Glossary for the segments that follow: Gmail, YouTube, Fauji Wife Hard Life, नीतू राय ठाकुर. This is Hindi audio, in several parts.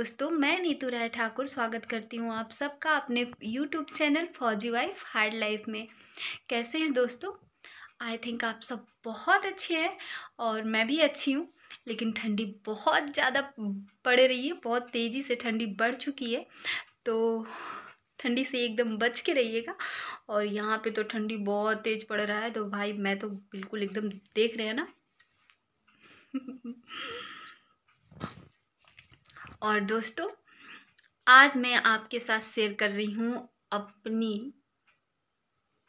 दोस्तों, मैं नीतू राय ठाकुर स्वागत करती हूँ आप सबका अपने YouTube चैनल फौजी वाइफ हार्ड लाइफ में। कैसे हैं दोस्तों? आई थिंक आप सब बहुत अच्छे हैं और मैं भी अच्छी हूँ। लेकिन ठंडी बहुत ज़्यादा पड़ रही है, बहुत तेज़ी से ठंडी बढ़ चुकी है, तो ठंडी से एकदम बच के रहिएगा। और यहाँ पे तो ठंडी बहुत तेज़ पड़ रहा है, तो भाई मैं तो बिल्कुल एकदम देख रहे हैं ना। और दोस्तों, आज मैं आपके साथ शेयर कर रही हूँ अपनी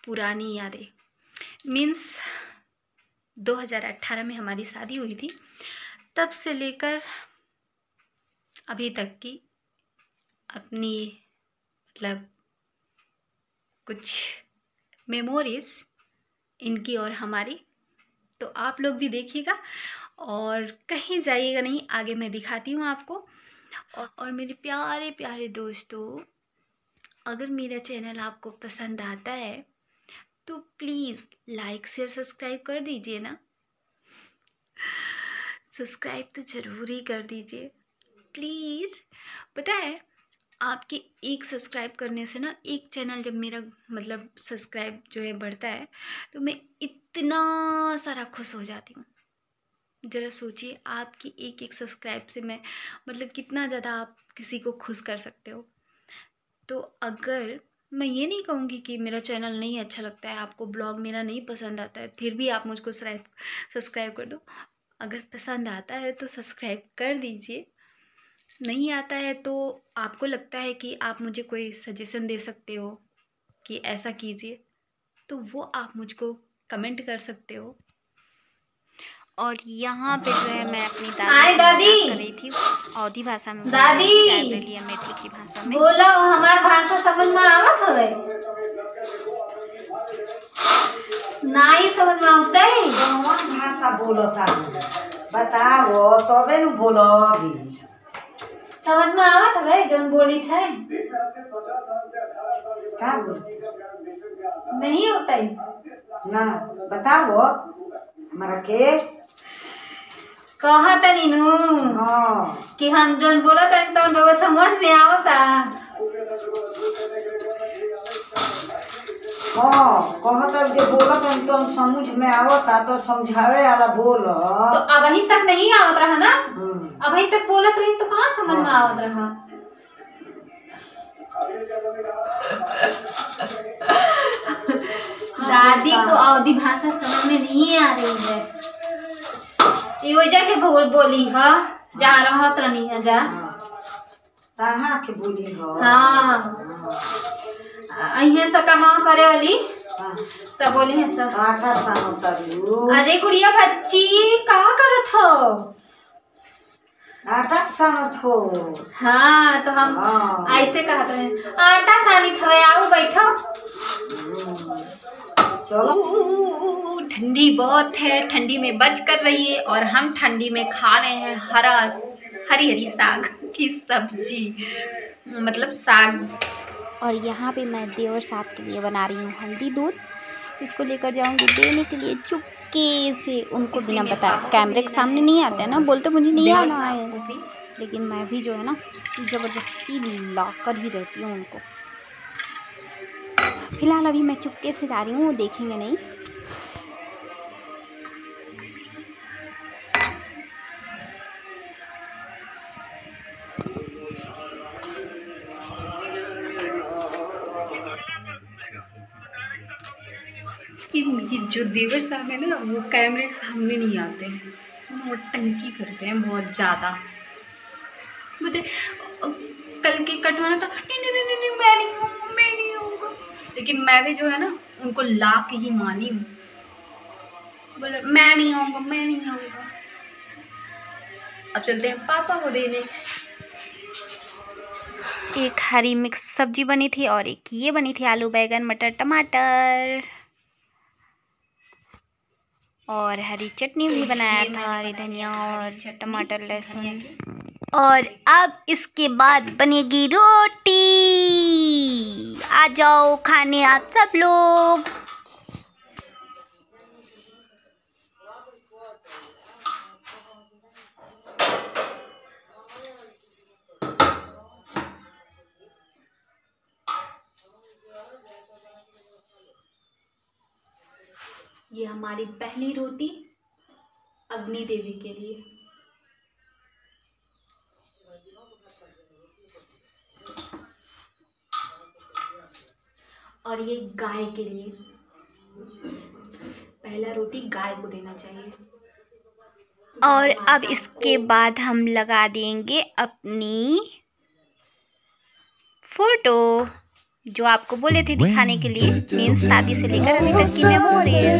पुरानी यादें। मीन्स 2018 में हमारी शादी हुई थी, तब से लेकर अभी तक की अपनी मतलब कुछ मेमोरीज इनकी और हमारी, तो आप लोग भी देखिएगा और कहीं जाइएगा नहीं। आगे मैं दिखाती हूँ आपको। और मेरे प्यारे प्यारे दोस्तों, अगर मेरा चैनल आपको पसंद आता है तो प्लीज़ लाइक शेयर सब्सक्राइब कर दीजिए ना। सब्सक्राइब तो ज़रूर ही कर दीजिए प्लीज़। पता है, आपके एक सब्सक्राइब करने से ना, एक चैनल जब मेरा मतलब सब्सक्राइब जो है बढ़ता है, तो मैं इतना सारा खुश हो जाती हूँ। ज़रा सोचिए, आपकी एक एक सब्सक्राइब से मैं मतलब कितना ज़्यादा आप किसी को खुश कर सकते हो। तो अगर मैं ये नहीं कहूँगी कि मेरा चैनल नहीं अच्छा लगता है, आपको ब्लॉग मेरा नहीं पसंद आता है, फिर भी आप मुझको सब्सक्राइब कर दो। अगर पसंद आता है तो सब्सक्राइब कर दीजिए, नहीं आता है तो आपको लगता है कि आप मुझे कोई सजेशन दे सकते हो कि ऐसा कीजिए, तो वो आप मुझको कमेंट कर सकते हो। और यहाँ पे जो है मैं अपनी दादी कर रही थी औधी भाषा में, दादी मेट्रिक की भाषा में बोलो। हमार भाषा समझ में आवत है नहीं, समझ में आते कौन भाषा बोलो था बताओ, तबे तो बोलो भी समझ में आवत है जो बोली थे। क्या बोल नहीं होता ना बताओ हमारा के कहा था नीनू कि हम जो बोला था तो लोग समझ में आवता। हाँ कहता जो बोला था तो समझ में आवता, तो समझावे वाला बोलो। तो अभी तक नहीं आवत रहा ना, अभी तक बोलत रही तो कहाँ समझ में आवत रहा। दादी को औधी भाषा समझ में नहीं आ रही है, ये वजह के बोली है जा रहा तनी है जा ताहा के बोली हो। हां अइहे से कमा करे वाली त बोली है सा का सा होतरू। अरे गुड़िया बच्ची का करत हो आटा सानत हो। हाँ तो हम ऐसे कहते हैं आटा सानित हुए। आओ बैठो, चलो। ठंडी बहुत है, ठंडी में बच कर रही है और हम ठंडी में खा रहे हैं हरी हरी साग की सब्जी, मतलब साग। और यहाँ पे मैं देवर साहब के लिए बना रही हूँ हल्दी दूध। इसको लेकर जाऊँगी देने के लिए, चुपके से उनको बिना बताए। कैमरे के सामने नहीं आते हैं ना, बोलते मुझे नहीं आना है, लेकिन मैं भी जो है ना ज़बरदस्ती लाकर ही रहती हूँ उनको। फिलहाल अभी मैं चुपके से जा रही हूँ, वो देखेंगे नहीं। कि जो देवर साहब है ना, वो कैमरे के सामने नहीं आते हैं, वो टंकी करते हैं बहुत ज़्यादा। मुझे कल के कटवाना था, नहीं मैं नहीं हूँ। लेकिन मैं भी जो है ना उनको ला के ही मानी हूँ, बोला मैं नहीं आऊँगा। अब चलते हैं पापा को देने। एक हरी मिक्स सब्जी बनी थी और एक ये बनी थी आलू बैगन मटर टमाटर, और हरी चटनी भी बनाया था, हरी धनिया और टमाटर लहसुन। और अब इसके बाद बनेगी रोटी। आ जाओ खाने आप सब लोग। ये हमारी पहली रोटी अग्नि देवी के लिए। और ये गाय के लिए, पहला रोटी गाय को देना चाहिए। और अब इसके बाद हम लगा देंगे अपनी फोटो जो आपको बोले थे दिखाने के लिए, मीन्स शादी से लेकर अभी तक की मेमोरीज।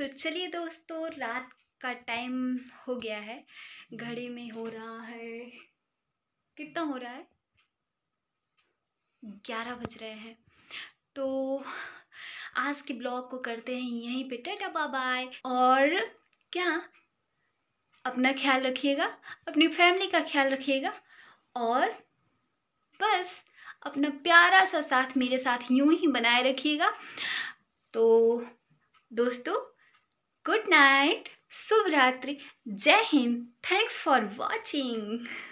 तो चलिए दोस्तों, रात का टाइम हो गया है, घड़ी में हो रहा है, कितना हो रहा है, 11 बज रहे हैं। तो आज के ब्लॉग को करते हैं यहीं पे, टाटा बाय बाय। और क्या, अपना ख्याल रखिएगा, अपनी फैमिली का ख्याल रखिएगा, और बस अपना प्यारा सा साथ मेरे साथ यूं ही बनाए रखिएगा। तो दोस्तों, गुड नाइट, शुभ रात्रि, जय हिंद, थैंक्स फॉर वॉचिंग।